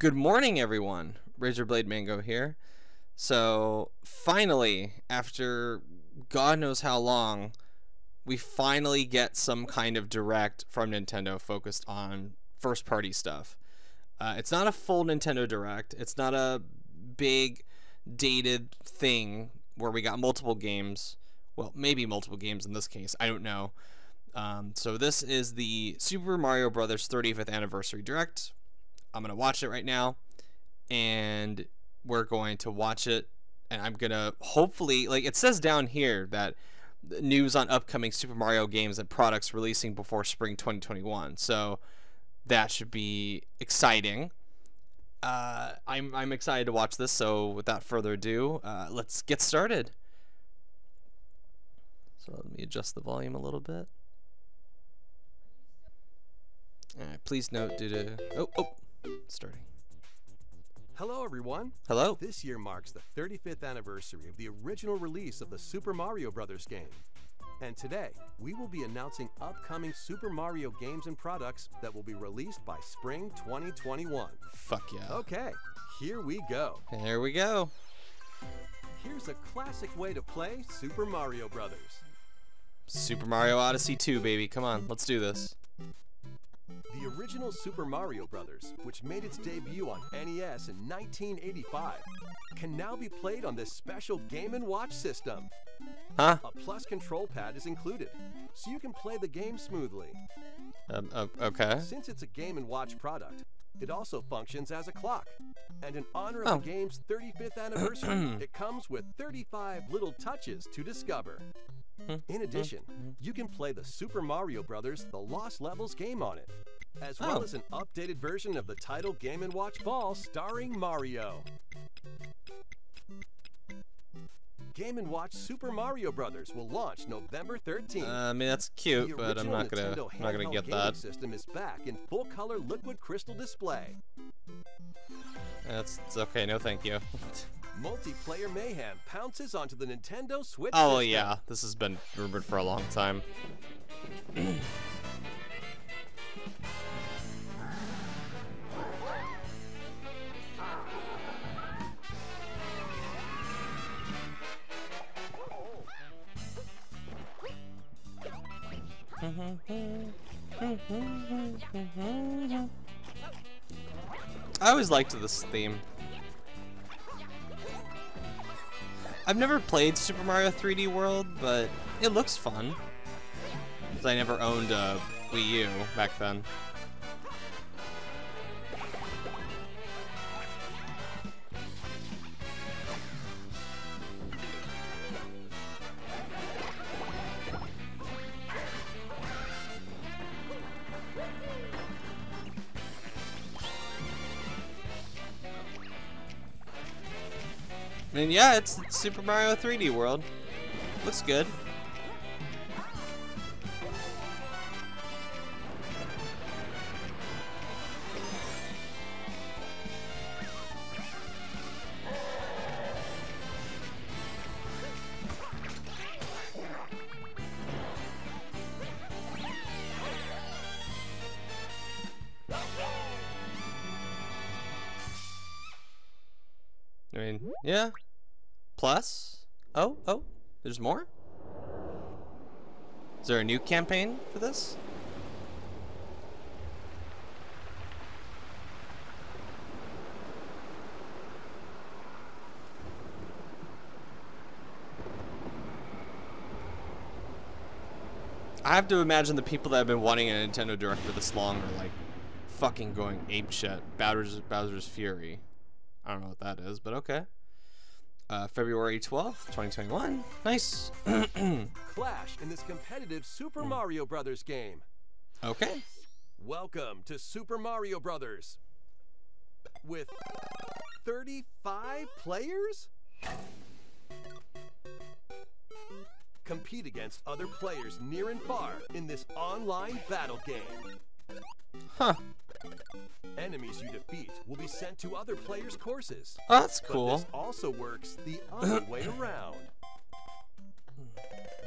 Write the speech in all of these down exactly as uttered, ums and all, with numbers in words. Good morning, everyone. Razorblade Mango here. So, finally, after God knows how long, we finally get some kind of direct from Nintendo focused on first-party stuff. Uh, it's not a full Nintendo Direct. It's not a big, dated thing where we got multiple games. Well, maybe multiple games in this case. I don't know. Um, so this is the Super Mario Bros. thirty-fifth Anniversary Direct. I'm going to watch it right now, and we're going to watch it, and I'm going to hopefully, like it says down here, that news on upcoming Super Mario games and products releasing before spring twenty twenty-one, so that should be exciting. Uh, I'm, I'm excited to watch this, so without further ado, uh, let's get started. So let me adjust the volume a little bit. Alright, please note due to... Oh, oh! Starting. Hello, everyone. Hello. This year marks the thirty-fifth anniversary of the original release of the Super Mario Bros. Game. And today, we will be announcing upcoming Super Mario games and products that will be released by spring twenty twenty-one. Fuck yeah. Okay, here we go. Here we go. Here's a classic way to play Super Mario Bros. Super Mario Odyssey two, baby. Come on, let's do this. The original Super Mario Bros., which made its debut on N E S in nineteen eighty-five, can now be played on this special Game and Watch system. Huh? A plus control pad is included, so you can play the game smoothly. Um, uh, okay. Since it's a Game and Watch product, it also functions as a clock. And in honor of oh. the game's thirty-fifth anniversary, it comes with thirty-five little touches to discover. In addition, you can play the Super Mario Bros. The Lost Levels game on it, as well oh. as an updated version of the title Game and Watch Ball starring Mario. Game and Watch Super Mario Bros. Will launch November thirteenth. Uh, I mean, that's cute, but I'm not gonna, I'm not gonna get that. The system is back in full-color liquid crystal display. That's it's okay. No, thank you. Multiplayer mayhem pounces onto the Nintendo Switch. Oh system. Yeah, this has been rumored for a long time. I always liked this theme. I've never played Super Mario three D World, but it looks fun. Because I never owned a Wii U back then. And yeah, it's Super Mario three D World. Looks good. I mean, yeah. Plus? Oh, oh, there's more? Is there a new campaign for this? I have to imagine the people that have been wanting a Nintendo Direct for this long are like fucking going apeshit. Bowser's, Bowser's Fury. I don't know what that is, but okay. Uh, February twelfth, twenty twenty-one. Nice. Clash in this competitive Super Mario Bros. Game. Okay. Welcome to Super Mario Bros. With thirty-five players? Compete against other players near and far in this online battle game. Huh. Enemies you defeat will be sent to other players' courses. Oh, that's cool. But this also works the other way around.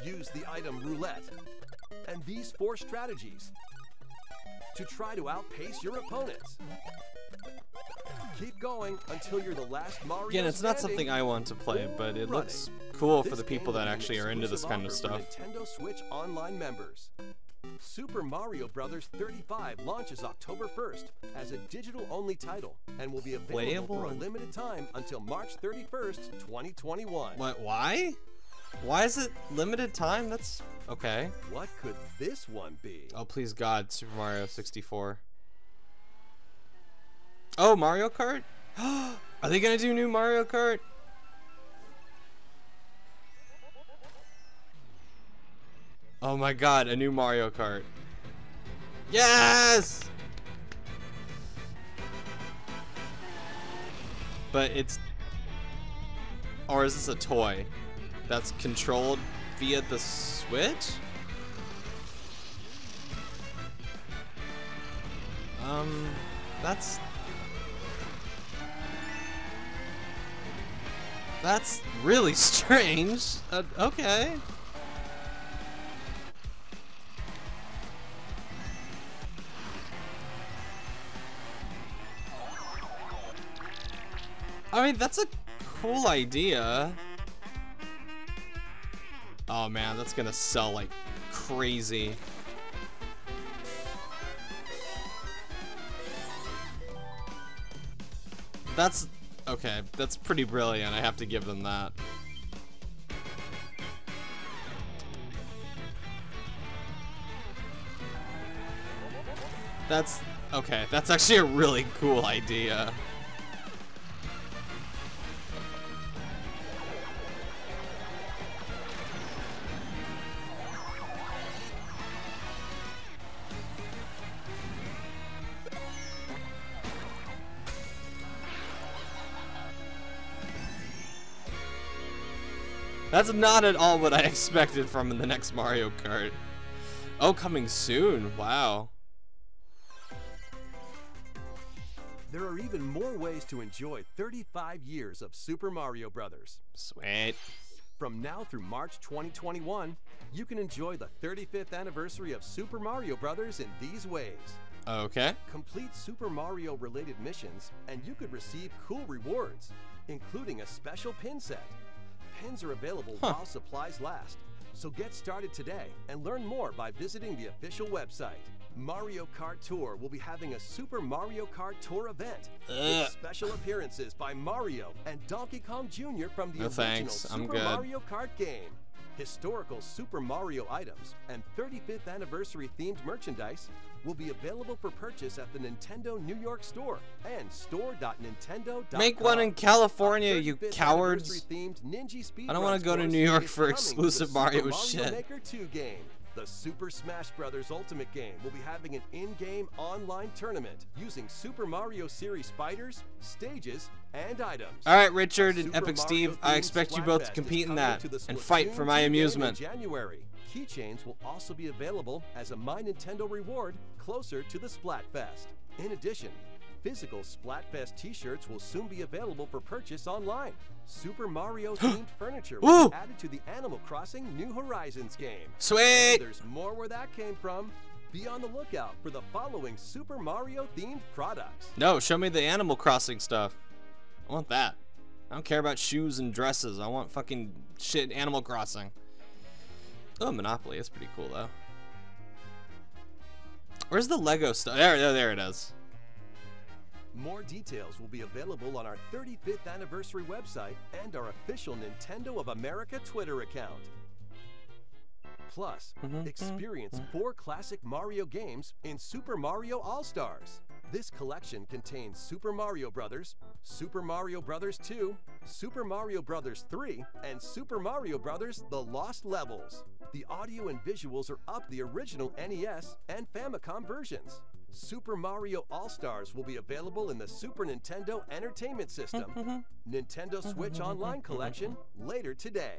Use the item roulette and these four strategies to try to outpace your opponents. keep going until you're the last Mario. Again, it's not something I want to play, but it looks cool for the people that actually are into this kind of stuff. Nintendo Switch Online members. Super Mario Bros. thirty-five launches October first as a digital-only title and will be available Playable? for a limited time until March thirty-first, twenty twenty-one. What? Why? Why is it limited time? That's okay. What could this one be? Oh, please God, Super Mario sixty-four. Oh, Mario Kart? Are they gonna do new Mario Kart? Oh my God, a new Mario Kart. Yes! But it's... Or is this a toy that's controlled via the Switch? Um, that's... That's really strange. Uh, okay. I mean, that's a cool idea. Oh man, that's gonna sell like crazy. That's, okay, that's pretty brilliant, I have to give them that. That's, okay, that's actually a really cool idea. That's not at all what I expected from the next Mario Kart. Oh, coming soon, wow. There are even more ways to enjoy thirty-five years of Super Mario Brothers. Sweet. From now through March twenty twenty-one, you can enjoy the thirty-fifth anniversary of Super Mario Brothers in these ways. Okay. Complete Super Mario related missions and you could receive cool rewards, including a special pin set. Pins are available huh. while supplies last, so get started today and learn more by visiting the official website. Mario Kart Tour will be having a Super Mario Kart Tour event Ugh. with special appearances by Mario and Donkey Kong Junior from the no, original thanks. I'm Super good. Mario Kart game, historical Super Mario items, and thirty-fifth anniversary themed merchandise will be available for purchase at the Nintendo New York store and store dot nintendo dot com. Make one in California, you cowards. I don't want to go to New York for exclusive Mario shit. The Super Smash Bros. Ultimate game will be having an in-game online tournament using Super Mario series fighters, stages, and items. All right, Richard and Epic Steve, I expect you both to compete in that and fight for my amusement. January. Keychains will also be available as a My Nintendo reward closer to the Splatfest. In addition, physical Splatfest t-shirts will soon be available for purchase online. Super Mario themed furniture was added to the Animal Crossing New Horizons game. Sweet! There's more where that came from. Be on the lookout for the following Super Mario themed products. No, show me the Animal Crossing stuff. I want that. I don't care about shoes and dresses. I want fucking shit Animal Crossing. Oh, Monopoly. That's pretty cool, though. Where's the Lego stuff? There, there it is. More details will be available on our thirty-fifth anniversary website and our official Nintendo of America Twitter account. Plus, experience four classic Mario games in Super Mario All-Stars. This collection contains Super Mario Brothers, Super Mario Brothers two, Super Mario Brothers three, and Super Mario Brothers The Lost Levels. The audio and visuals are up the original N E S and Famicom versions. Super Mario All-Stars will be available in the Super Nintendo Entertainment System, Nintendo Switch Online Collection later today.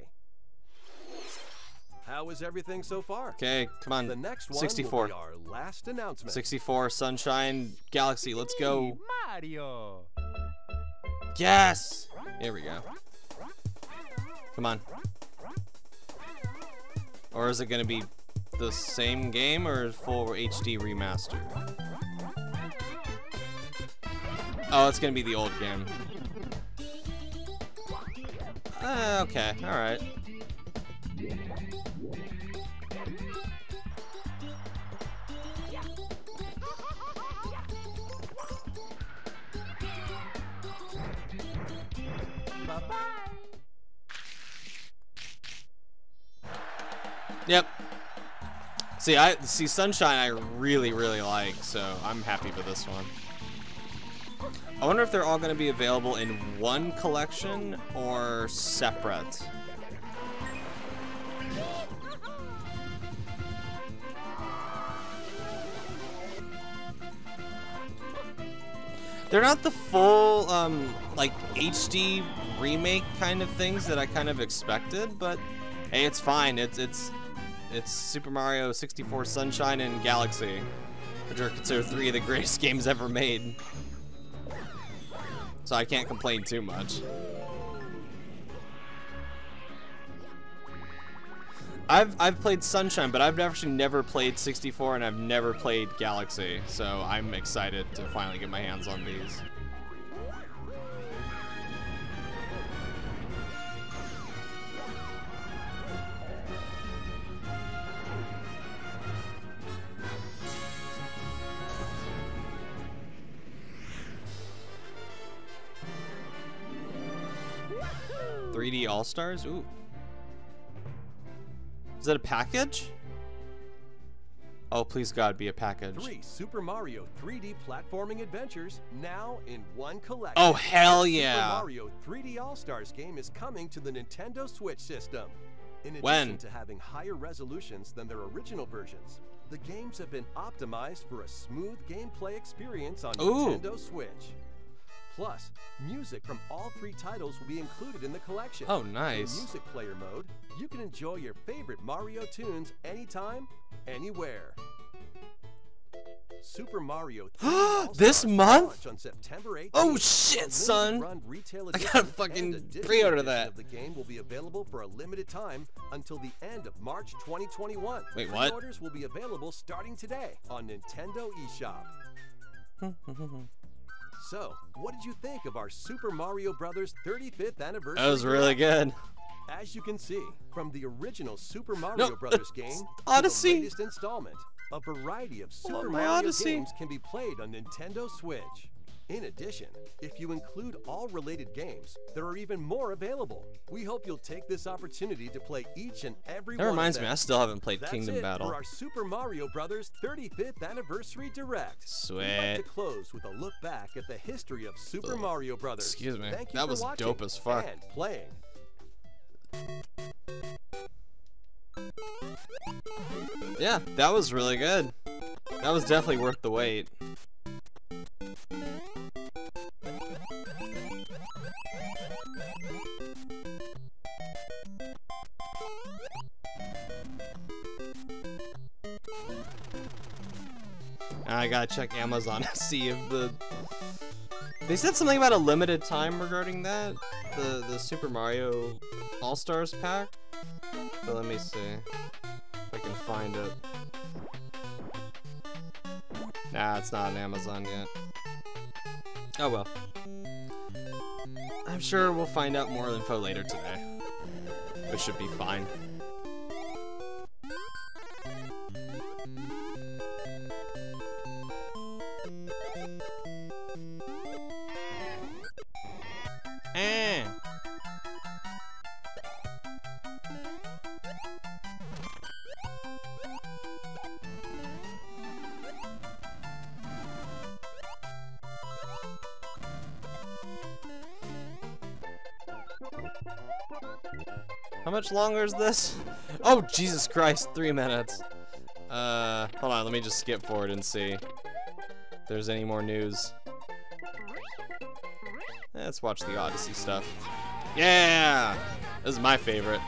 How is everything so far? Okay, come on. The next one sixty-four. Will be our last announcement. sixty-four, Sunshine, Galaxy, let's go. Mario. Yes! Here we go. Come on. Or is it gonna be the same game or full H D remaster? Oh, it's gonna be the old game. Uh, okay, alright. Yep. See, I see Sunshine I really, really like, so I'm happy with this one. I wonder if they're all going to be available in one collection or separate. They're not the full, um, like, H D remake kind of things that I kind of expected, but hey, it's fine. It's, it's, it's Super Mario sixty-four Sunshine and Galaxy, which are considered three of the greatest games ever made. So I can't complain too much. I've I've played Sunshine, but I've actually never played sixty-four, and I've never played Galaxy. So I'm excited to finally get my hands on these. three D All-Stars? Ooh. Is that a package? Oh, please God, be a package. Three Super Mario three D platforming adventures now in one collection. Oh, hell yeah. The Super Mario three D All-Stars game is coming to the Nintendo Switch system. In when? addition to having higher resolutions than their original versions, the games have been optimized for a smooth gameplay experience on Ooh. Nintendo Switch. Plus, music from all three titles will be included in the collection. Oh, nice. In music player mode, you can enjoy your favorite Mario tunes anytime, anywhere. Super Mario three D this month? On September eighth. Oh shit, son. Run retail I gotta fucking pre-order that. The game will be available for a limited time until the end of March twenty twenty-one. Wait, what? Pre-orders will be available starting today on Nintendo eShop. So, what did you think of our Super Mario Bros. thirty-fifth anniversary? That was really good. As you can see, from the original Super Mario no, Bros. game Odyssey. To the latest installment, a variety of Super oh, Mario Odyssey. games can be played on Nintendo Switch. In addition, if you include all related games, there are even more available. We hope you'll take this opportunity to play each and every that one. That reminds of them. me, I still haven't played That's Kingdom it Battle. For our Super Mario Bros. thirty-fifth Anniversary Direct. Sweet. We'd like to close with a look back at the history of Super Ugh. Mario Bros. Excuse me. Thank you that for was watching dope as fuck. And playing. Yeah, that was really good. That was definitely worth the wait. I gotta check Amazon to see if the... They said something about a limited time regarding that? The, the Super Mario All-Stars pack? But let me see if I can find it. Nah, it's not on Amazon yet. Oh well. I'm sure we'll find out more info later today. Which should be fine. How much longer is this? Oh, Jesus Christ, three minutes. Uh, hold on, let me just skip forward and see if there's any more news. Let's watch the Odyssey stuff. Yeah! This is my favorite.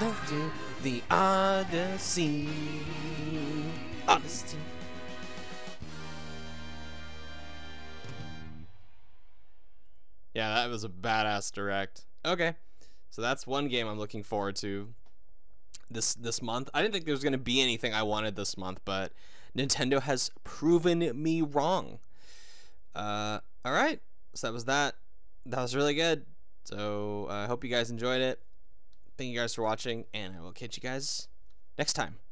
Let's do the Odyssey. Odyssey. Yeah, that was a badass direct. Okay, so that's one game I'm looking forward to this this month. I didn't think there was going to be anything I wanted this month, but Nintendo has proven me wrong. Uh, all right, so that was that. That was really good. So I uh, hope you guys enjoyed it. Thank you guys for watching, and I will catch you guys next time.